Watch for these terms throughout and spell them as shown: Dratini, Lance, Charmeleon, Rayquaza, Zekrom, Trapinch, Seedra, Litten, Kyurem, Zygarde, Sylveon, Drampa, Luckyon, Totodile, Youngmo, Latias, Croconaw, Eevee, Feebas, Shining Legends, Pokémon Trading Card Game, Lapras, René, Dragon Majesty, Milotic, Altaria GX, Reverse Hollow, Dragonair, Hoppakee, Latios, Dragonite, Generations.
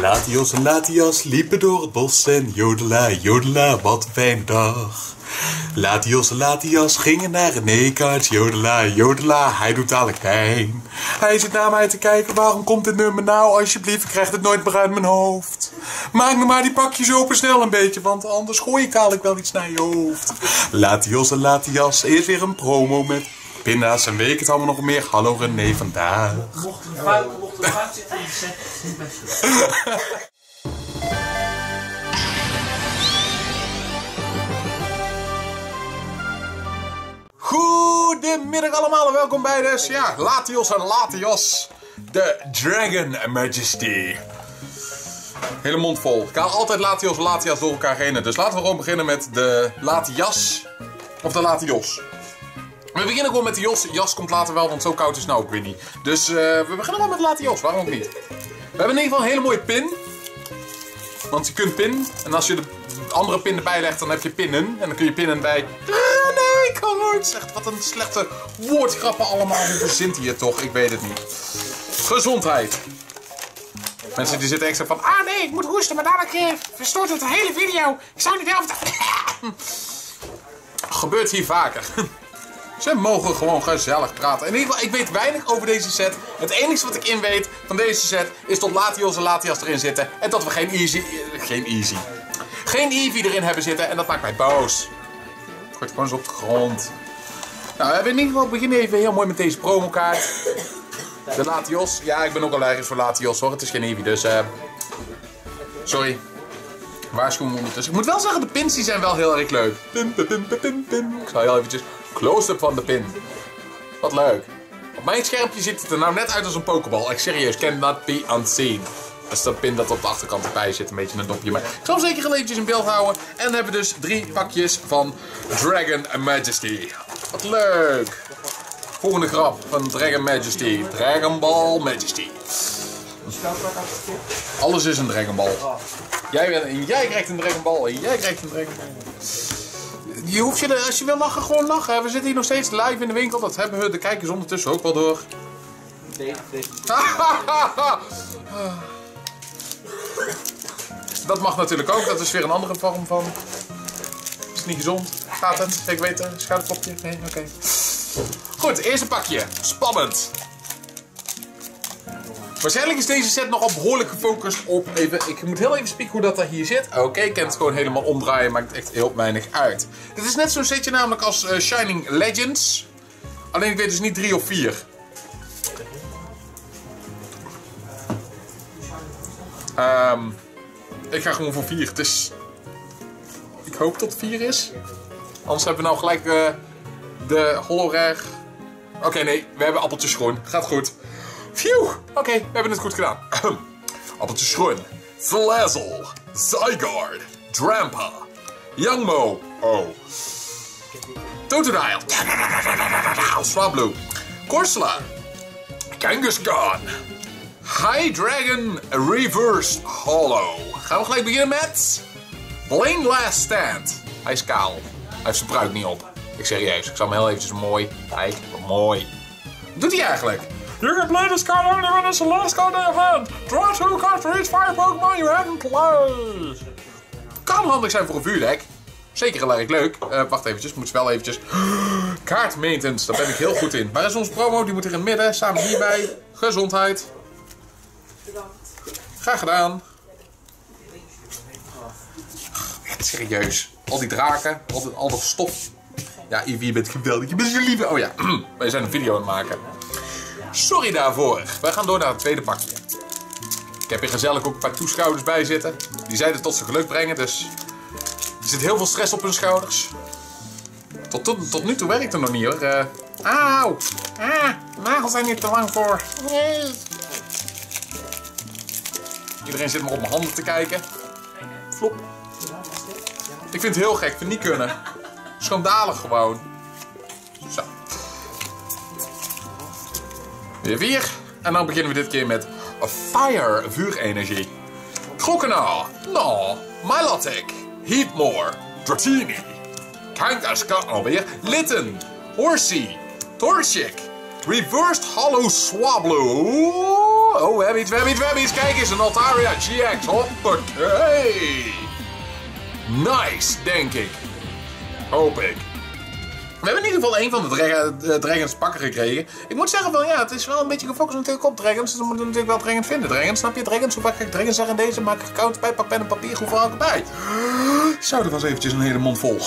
Latios en Latias liepen door het bos en Jodela, Jodela, wat een fijn dag. Latios en Latias gingen naar René-kaart, Jodela, Jodela, hij doet alle pijn. Hij zit naar mij te kijken, waarom komt dit nummer nou, alsjeblieft, ik krijg het nooit meer uit mijn hoofd. Maak me maar die pakjes open snel een beetje, want anders gooi ik dadelijk wel iets naar je hoofd. Latios en Latias, eerst weer een promo met pinda's en weet het allemaal nog meer. Hallo René vandaag. Mocht er een fout zitten in de set, is het best. Goedemiddag allemaal en welkom bij dus, ja, Latios en Latias, de Dragon Majesty. Hele mond vol. Ik haal altijd Latios en Latias door elkaar heen. Dus laten we gewoon beginnen met de Latias of de Latios. We beginnen gewoon met de Jos. Jas komt later wel, want zo koud is het nou ook weer niet. Dus we beginnen wel met Latios, waarom ook niet? We hebben in ieder geval een hele mooie pin. Want je kunt pinnen. En als je de andere pin erbij legt, dan heb je pinnen. En dan kun je pinnen bij... Nee, kan nooit. Zegt wat een slechte woordgrappen allemaal. Hoe verzint hij het toch? Ik weet het niet. Gezondheid. Mensen die zitten extra van... Ah nee, ik moet hoesten, maar daarna verstoort het de hele video. Ik zou niet helpen. Gebeurt hier vaker. Ze mogen gewoon gezellig praten. In ieder geval, ik weet weinig over deze set. Het enige wat ik in weet van deze set is dat Latios en Latias erin zitten. En dat we geen Eevee erin hebben zitten. En dat maakt mij boos. Gooit gewoon eens op de grond. Nou, we hebben in ieder geval beginnen even heel mooi met deze promokaart. De Latios. Ja, ik ben ook al allergisch voor Latios hoor. Het is geen Eevee, dus... Sorry. Waarschuwing ondertussen. Ik moet wel zeggen, de pins die zijn wel heel erg leuk. Pin, pin, pin, pin, pin. Ik zal heel eventjes... Close-up van de pin. Wat leuk. Op mijn schermpje ziet het er nou net uit als een pokeball. Echt serieus, cannot be unseen. Dat is dat pin dat op de achterkant erbij zit, een beetje een dopje. Maar ik zal hem zeker eventjes in beeld houden. En dan hebben we dus 3 pakjes van Dragon Majesty. Wat leuk. Volgende grap van Dragon Majesty. Dragon Ball Majesty. Alles is een Dragon Ball. Jij krijgt een Dragon Ball. En jij krijgt een Dragon Ball. Je hoeft je, als je wil lachen, gewoon lachen. We zitten hier nog steeds live in de winkel. Dat hebben we de kijkers ondertussen ook wel door. Dat mag natuurlijk ook. Dat is weer een andere vorm van... Is het niet gezond? Gaat het? Ik weet het. Schaduwkopje? Nee? Oké. Goed, eerste pakje. Spannend. Waarschijnlijk is deze set nogal behoorlijk gefocust op... Ik moet heel even spieken hoe dat hier zit. Oké, ik kan het gewoon helemaal omdraaien. Maakt echt heel weinig uit. Dit is net zo'n setje namelijk als Shining Legends. Alleen ik weet dus niet 3 of 4. Ik ga gewoon voor 4. Het is... Ik hoop dat het 4 is. Anders hebben we nou gelijk de holorare. Oké, nee. We hebben appeltjes groen. Gaat goed. Phew! Oké, we hebben het goed gedaan. Appeltje Schroen, Slazzle, Zygarde, Drampa, Youngmo, Totodile, Swablu, Corsola, Kangaskhan, High Dragon, Reverse Hollow. Gaan we gelijk beginnen met... Blaine Last Stand. Hij is kaal. Hij heeft zijn pruik niet op. Ik serieus, ik zal hem heel eventjes mooi... Kijk, mooi. Wat doet hij eigenlijk? You can play this card only when it's the last card in your hand. Draw 2 cards for each 5 Pokémon you haven't played. Kan handig zijn voor een vuurdek. Zeker heel erg leuk. Wacht eventjes, moet wel eventjes... Kaart maintenance, daar ben ik heel goed in. Waar is ons promo? Die moet er in het midden. Samen hierbij. Gezondheid. Graag gedaan. Echt serieus. Al die draken, al dat stof. Ja, Eevee, je bent geweldig. Je bent je lieve... Oh ja, wij zijn een video aan het maken. Sorry daarvoor. Wij gaan door naar het tweede pakje. Ik heb hier gezellig ook een paar toeschouwers bij zitten. Die zeiden tot ze geluk brengen, dus... Er zit heel veel stress op hun schouders. Tot nu toe werkt het nog niet hoor. Auw! Nagels zijn hier te lang voor. Nee. Iedereen zit maar op mijn handen te kijken. Flop. Ik vind het heel gek, ik vind het niet kunnen. Schandalig gewoon. Zo. Weer. En dan beginnen we dit keer met Fire, vuurenergie. Croconaw, no, Milotic, Heatmor, Dratini, Kangaskhan alweer, Litten, Horsea, Torchic, Reverse Hollow Swablu, Oh, we hebben iets, Kijk eens, een Altaria GX. Hoppakee. Nice, denk ik. Hoop ik. We hebben in ieder geval een van de Dragons pakken gekregen. Ik moet zeggen van ja, het is wel een beetje gefocust natuurlijk op Dragons. Dus we moeten natuurlijk wel Dragons vinden. Dragons, snap je? Dragons, hoe vaak ik Dragons zeg in deze? Maak ik accounts bij, pak pen en papier, goed voor bij. Zo, dat was eventjes een hele mond vol.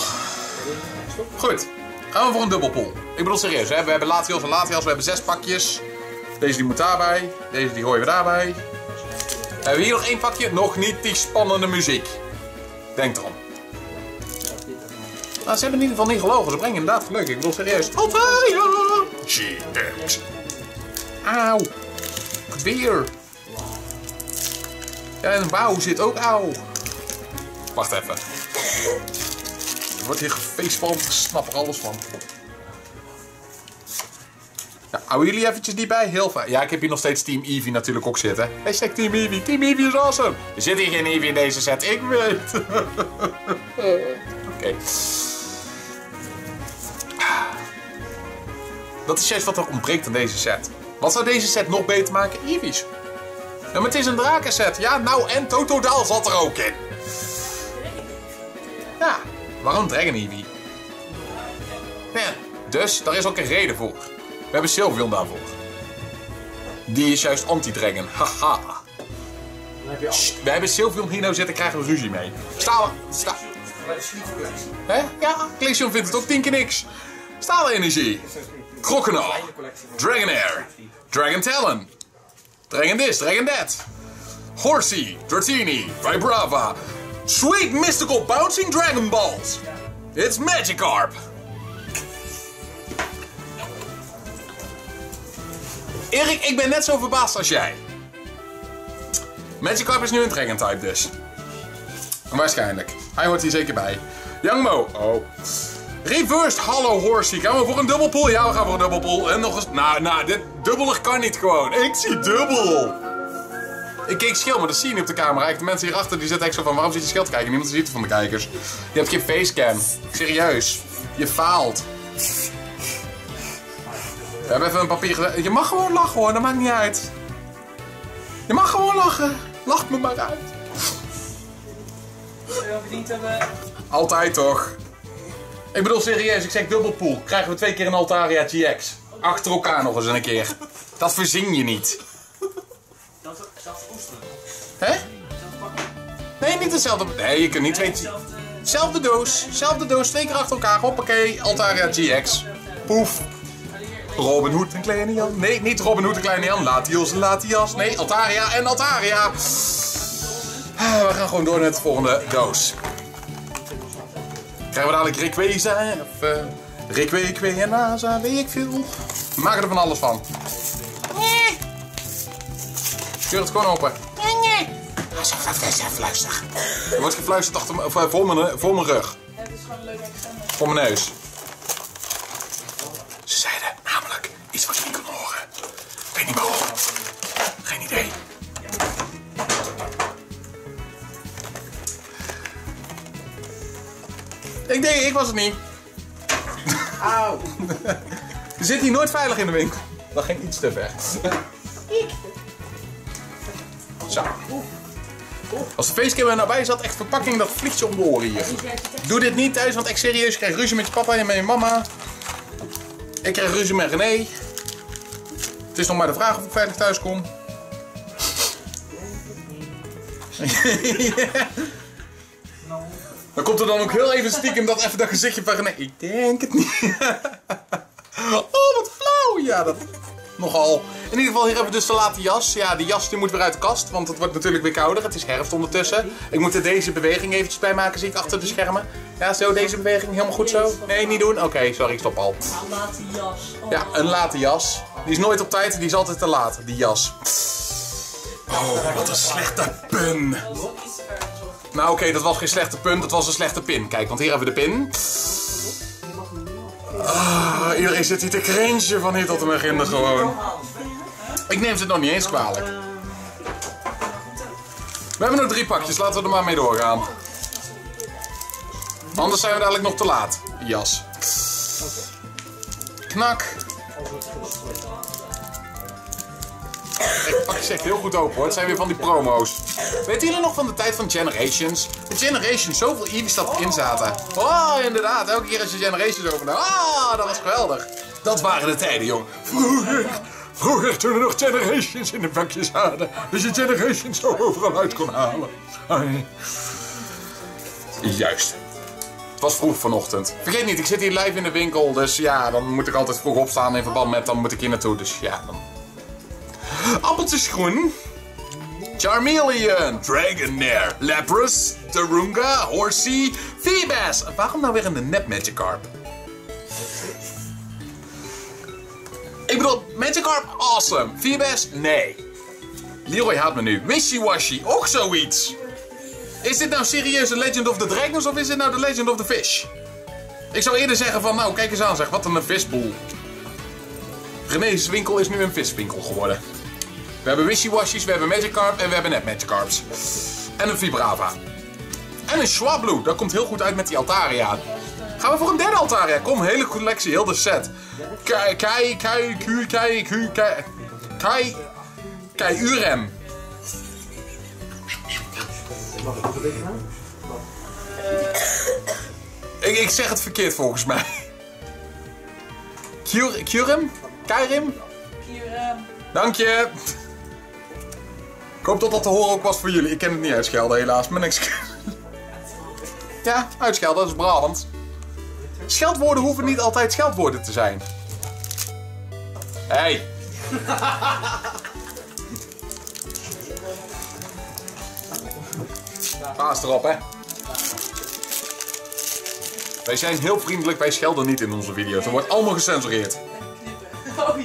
Goed, gaan we voor een dubbelpool. Ik bedoel serieus, hè? We hebben Latios en Latias, we hebben 6 pakjes. Deze die moet daarbij, deze die gooien we daarbij. Hebben we hier nog één pakje? Nog niet die spannende muziek. Denk erom. Nou, ze hebben in ieder geval niet gelogen, ze brengen inderdaad geluk. Ik bedoel serieus. Altaria! GX. Auw. Weer. Ja, en wauw zit ook auw. Wacht even. Er wordt hier gefeestvalmd, ik snap er alles van. Nou, houden jullie eventjes die bij? Heel fijn. Ja, ik heb hier nog steeds Team Eevee natuurlijk ook zitten. Hashtag Team Eevee. Team Eevee is awesome. Er zit hier geen Eevee in deze set, ik weet. Okay. Dat is juist wat er ontbreekt aan deze set. Wat zou deze set nog beter maken? Eevees. Nou, maar het is een drakenset. Ja, nou en Totodile zat er ook in. Ja, waarom Dragon Eevee? Ja, dus daar is ook een reden voor. We hebben Sylveon daarvoor. Die is juist anti-Dragon. Haha. We hebben Sylveon hier nou zitten, krijgen we ruzie mee. Sta. Hè? Ja, Glaceon vindt het ook 10 keer niks. Staalenergie. Croconaw. Dragonair. Dragon Talon. Dragon this, Dragon that. Horsea. Dratini. Vibrava. Sweet mystical bouncing Dragon Balls. It's Magikarp. Erik, ik ben net zo verbaasd als jij. Magikarp is nu een Dragon type dus. Waarschijnlijk. Hij hoort hier zeker bij. Youngmo. Oh. Reverse Hollow Horsea. Gaan we voor een dubbelpool? Ja, we gaan voor een dubbelpool. En nog eens. Nou, dit dubbelig kan niet gewoon. Ik zie dubbel. Ik keek schil, maar dat zie je niet op de camera. De mensen hierachter die zitten echt zo van: waarom zit je schil te kijken? Niemand ziet het van de kijkers. Je hebt geen facecam. Serieus. Je faalt. We hebben even een papier gedaan. Je mag gewoon lachen hoor, dat maakt niet uit. Je mag gewoon lachen. Lach me maar uit. Altijd toch. Ik bedoel serieus, ik zeg dubbelpool. Krijgen we 2 keer een Altaria GX. Achter elkaar nog eens een keer. Dat verzin je niet. Dat oesteren. Hè? Nee, niet hetzelfde. Nee, je kunt niet twee... Zelfde doos, 2 keer achter elkaar. Hoppakee, Altaria GX. Poef. Robin Hood en Kleine Jan. Nee, niet Robin Hood en Kleine Jan. Latios en Latias. Nee, Altaria en Altaria. We gaan gewoon door naar de volgende doos. Krijgen we dadelijk Rayquaza of Rayquaza en Asa, weet ik veel. We maken er van alles van. Nee. Keur het gewoon open. Nee. Even luisteren. Er wordt gefluisterd achter voor mijn rug. Het is gewoon een leuk accent. Voor mijn neus. Ze zeiden namelijk iets wat je niet kon horen. Ik weet niet waarom. Geen idee. Ik was het niet. Auw. Je zit hier nooit veilig in de winkel. Dat ging iets te ver. Zo. Als de facecam er nou bij zat, echt verpakking, dat vliegt je om de oren hier. Doe dit niet thuis, want echt serieus, je krijgt ruzie met je papa en met je mama. Ik krijg ruzie met René. Het is nog maar de vraag of ik veilig thuis kom. Ja. Dan komt er dan ook heel even stiekem dat gezichtje van nee, ik denk het niet. Oh, wat flauw. Ja, dat nogal. In ieder geval, hier hebben we dus de Latias. Ja, die jas die moet weer uit de kast, want het wordt natuurlijk weer kouder. Het is herfst ondertussen. Ik moet er deze beweging eventjes bij maken, zie ik achter de schermen. Ja, zo deze beweging, helemaal goed zo. Nee, niet doen. Oké, sorry, ik stop al. Ja, een Latias. Die is nooit op tijd, die is altijd te laat, die jas. Oh, wat een slechte pun. Nou oké, dat was geen slechte punt, dat was een slechte pin. Kijk, want hier hebben we de pin. Iedereen zit hier te cringe van hier tot en met ginder gewoon. Ik neem ze nog niet eens kwalijk. We hebben nog 3 pakjes, laten we er maar mee doorgaan. Anders zijn we dadelijk nog te laat. Jas. Knak. Ik pak gezegd heel goed open hoor. Het zijn weer van die promo's. Weet jullie nog van de tijd van Generations? De Generations, zoveel Eevees dat erin zaten. Oh, inderdaad. Elke keer als je Generations opende. Ah, dat was geweldig. Dat waren de tijden, jongen. Vroeger toen er nog Generations in de bakjes zaten. Dus je Generations zo overal uit kon halen. Ai. Juist. Het was vroeg vanochtend. Vergeet niet, ik zit hier live in de winkel. Dus ja, dan moet ik altijd vroeg opstaan in verband met dan moet ik hier naartoe. Dus ja, dan... Appeltjesgroen. Charmeleon. Dragonair. Lapras. Tarunga. Horsea. Feebas. Waarom nou weer in de nep Magikarp? Ik bedoel, Magikarp, awesome. Feebas, nee. Leroy haat me nu. Wishy-washy, ook zoiets. Is dit nou serieus de Legend of the Dragons of is dit nou de Legend of the Fish? Ik zou eerder zeggen van, nou kijk eens aan zeg, wat een visboel. René's winkel is nu een viswinkel geworden. We hebben Wishy-washies, we hebben Magikarp en we hebben net Magikarps. En een Vibrava. En een Swablu, dat komt heel goed uit met die Altaria. Gaan we voor een derde Altaria? Kom, hele collectie, heel de set. Kai Urem. Ik zeg het verkeerd volgens mij. Kyurem? Kyrim? Kyurem. Dank je. Ik hoop dat dat te horen ook was voor jullie. Ik ken het niet uitschelden helaas, maar niks. Ja, uitschelden, dat is Brabant. Scheldwoorden hoeven niet altijd scheldwoorden te zijn. Hé. Hey. Paas erop, hè. Wij zijn heel vriendelijk, wij schelden niet in onze video's. Er wordt allemaal gecensureerd.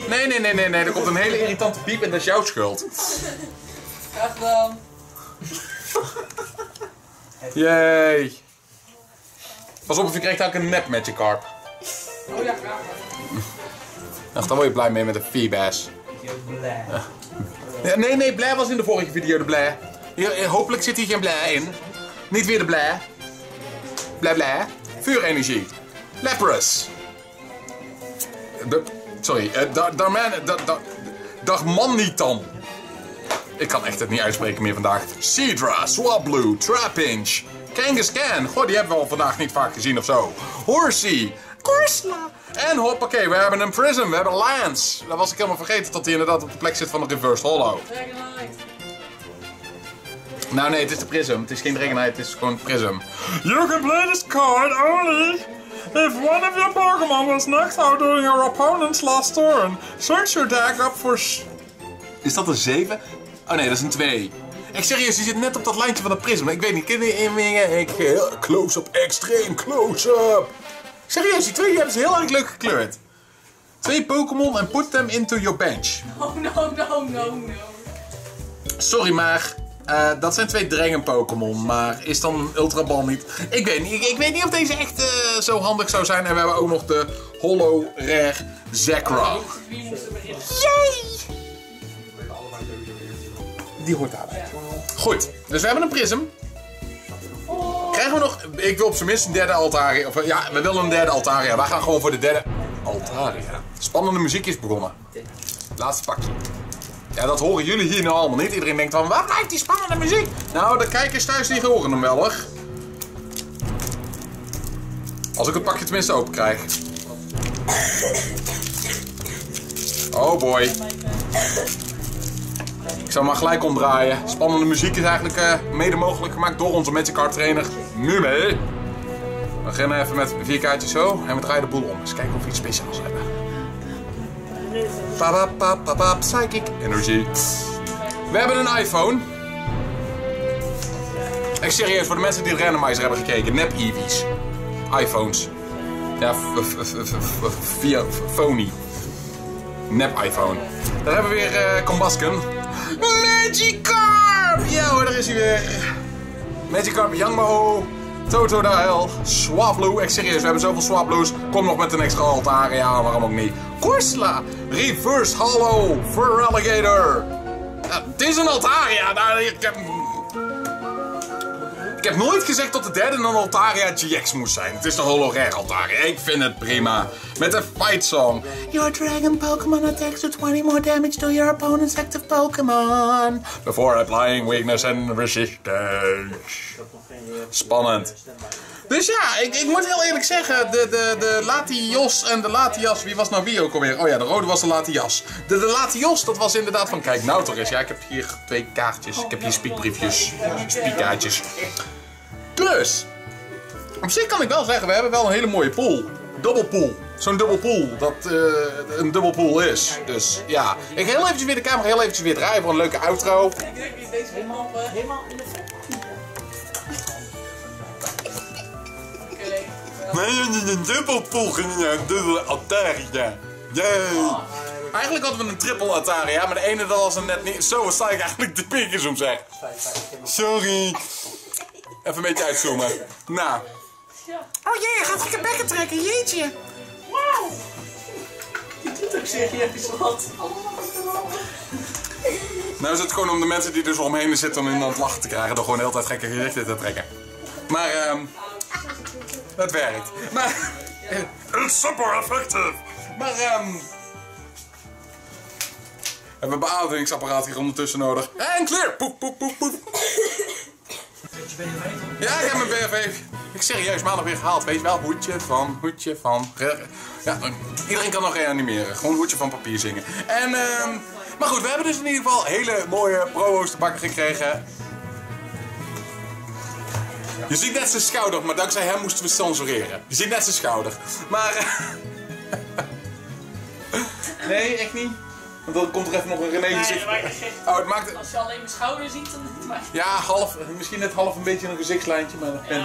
Nee. Er komt een hele irritante piep en dat is jouw schuld. Graag dan. Jee. Pas op, of je krijgt ook een nep Magikarp. Oh ja, graag. Ach, dan word je blij mee met de Feebas. Ik ben blij. Nee, blij was in de vorige video de blij. Hier, hopelijk zit hier geen blij in. Niet weer de blij. Blij. Vuurenergie. Lapras. Dagmanitan. Ik kan echt het niet uitspreken meer vandaag. Seedra, Swablu, Trapinch. Kangaskhan, goh, die hebben we al vandaag niet vaak gezien of zo. Horsea, Corsola en Hoppakee, we hebben een Prism, we hebben Lance. Dat was ik helemaal vergeten dat hij inderdaad op de plek zit van de Reverse Hollow. Dragonite. Nou nee, het is de Prism, het is geen Dragonite, het is gewoon Prism. You can play this card only if one of your Pokémon was knocked out during your opponent's last turn. Search your deck up for... Is dat een 7? Oh nee, dat is een 2. Echt serieus, je zit net op dat lijntje van de Prism. Ik weet niet, close-up, extreem close-up. Serieus, die twee hebben ze heel erg leuk gekleurd. Twee Pokémon en put them into your bench. No. Sorry, maar dat zijn twee Dragon Pokémon, maar is dan een Ultra Ball niet... Ik weet niet of deze echt zo handig zou zijn. En we hebben ook nog de Hollow Rare Zekrom. Yay! Die hoort daarbij. Goed, dus we hebben een Prism. Krijgen we nog... Ik wil op zijn minst een derde Altaria. Of, ja, we willen een derde Altaria. Wij gaan gewoon voor de derde Altaria. Spannende muziek is begonnen. Laatste pakje. Ja, dat horen jullie hier nou allemaal niet. Iedereen denkt van, waar blijft die spannende muziek? Nou, de kijkers thuis die horen hem wel hoor. Als ik het pakje tenminste open krijg. Oh boy. Ik zou maar gelijk omdraaien. Spannende muziek is eigenlijk mede mogelijk gemaakt door onze Magikarp trainer. Nu mee. We beginnen even met 4 kaartjes zo en we draaien de boel om. Eens kijken of we iets speciaals hebben. Psychic energy. We hebben een iPhone. Echt serieus, voor de mensen die de randomizer hebben gekeken. Nep Eevees. iPhones. Ja, via phony. Nep iPhone. Daar hebben we weer Kangaskhan. Magikarp! Ja hoor, daar is hij weer. Magikarp, Youngmo, Totodile, Swablu. Echt serieus, we hebben zoveel Swablu's. Kom nog met een extra Altaria, waarom ook niet. Corsola, Reverse Hollow, Fur Alligator. Het is een Altaria. Nou, ik heb nooit gezegd dat de derde een Altaria GX moest zijn. Het is een holograir Altaria. Ik vind het prima. Met een fight song. Your dragon Pokémon attacks do 20 more damage to your opponent's active Pokémon. Before applying weakness and resistance. Spannend. Dus ja, ik moet heel eerlijk zeggen, de Latios en de Latias, wie was nou wie ook alweer? Oh ja, de rode was de Latias. De Latios, dat was inderdaad van, kijk nou toch eens, ja, ik heb hier twee kaartjes, ik heb hier speakbriefjes, speakkaartjes. Dus, op zich kan ik wel zeggen, we hebben wel een hele mooie pool. Dubbelpool. Zo'n dubbelpool, dat een dubbelpool is. Dus ja, ik ga heel eventjes weer de camera heel eventjes weer draaien voor een leuke outro. Ik denk dat je deze helemaal in de nee, een dubbelpool een dubbele Altaria. Yeah. Eigenlijk hadden we een triple Altaria, maar de ene dat was er net niet. Zo sta ik eigenlijk de pinkers om zeg. Sorry. Even een beetje uitzoomen. Nou. Oh jee, je gaat gekke bekken trekken, jeetje. Wauw. Je doet ook serieus wat. Nou is het gewoon om de mensen die dus omheen zitten om in het lachen te krijgen. Door gewoon de hele tijd gekke gezichten te trekken. Maar dat werkt. Maar it's super effective. Maar we hebben een beademingsapparaat hier ondertussen nodig. En clear! Poep, poep, poep, poep. Ja, ik heb mijn BFV. Ik serieus maandag weer gehaald. Weet je wel, hoedje van... Ja, iedereen kan nog reanimeren. Gewoon hoedje van papier zingen. En maar goed, we hebben dus in ieder geval hele mooie pro's te bakken gekregen. Je ziet net zijn schouder, maar dankzij hem moesten we censureren. Je ziet net zijn schouder. Maar... nee, echt niet. Want dan komt er even nog een René gezicht. Nee, oh, het maakt... Als je alleen mijn schouder ziet, dan niet maar. Ja, half, misschien net half een beetje een gezichtslijntje, maar dat ben... Ja,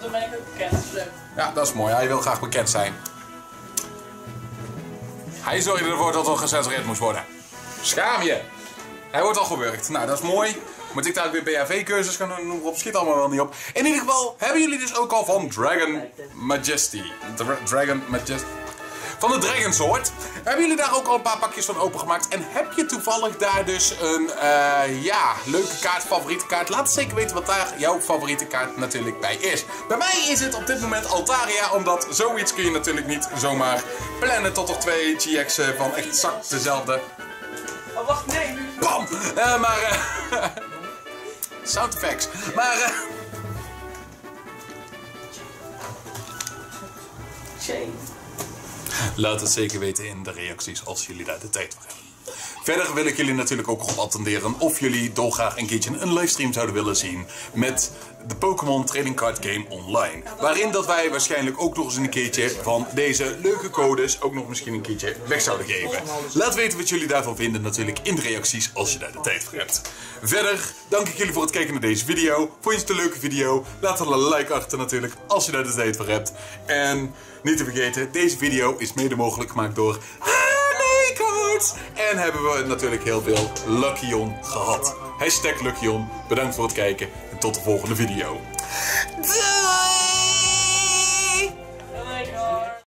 dan ben ik ook bekend. Dat is leuk. Ja, dat is mooi. Hij wil graag bekend zijn. Hij zorgde ervoor dat er gecensureerd moest worden. Schaam je! Hij wordt al gewerkt. Nou, dat is mooi. Moet ik daar weer BHV-cursus gaan doen? Noem op, schiet allemaal wel niet op. In ieder geval hebben jullie dus ook al van Dragon Majesty. Dragon Majesty. Van de Dragonsoort. Hebben jullie daar ook al een paar pakjes van opengemaakt? En heb je toevallig daar dus een ja, leuke kaart, favoriete kaart? Laat zeker weten wat daar jouw favoriete kaart natuurlijk bij is. Bij mij is het op dit moment Altaria, omdat zoiets kun je natuurlijk niet zomaar plannen tot nog twee GX'en van exact dezelfde. Oh, wacht, nee. Bam! Sound effects. Maar laat het zeker weten in de reacties als jullie daar de tijd voor hebben. Verder wil ik jullie natuurlijk ook op attenderen of jullie dolgraag een keertje een livestream zouden willen zien met de Pokémon Trading Card Game Online. Waarin dat wij waarschijnlijk ook nog eens een keertje van deze leuke codes ook nog misschien een keertje weg zouden geven. Laat weten wat jullie daarvan vinden natuurlijk in de reacties als je daar de tijd voor hebt. Verder dank ik jullie voor het kijken naar deze video. Vond je het een leuke video? Laat er een like achter natuurlijk als je daar de tijd voor hebt. En niet te vergeten, deze video is mede mogelijk gemaakt door... En hebben we natuurlijk heel veel Luckyon gehad. #Luckyon. Bedankt voor het kijken en tot de volgende video.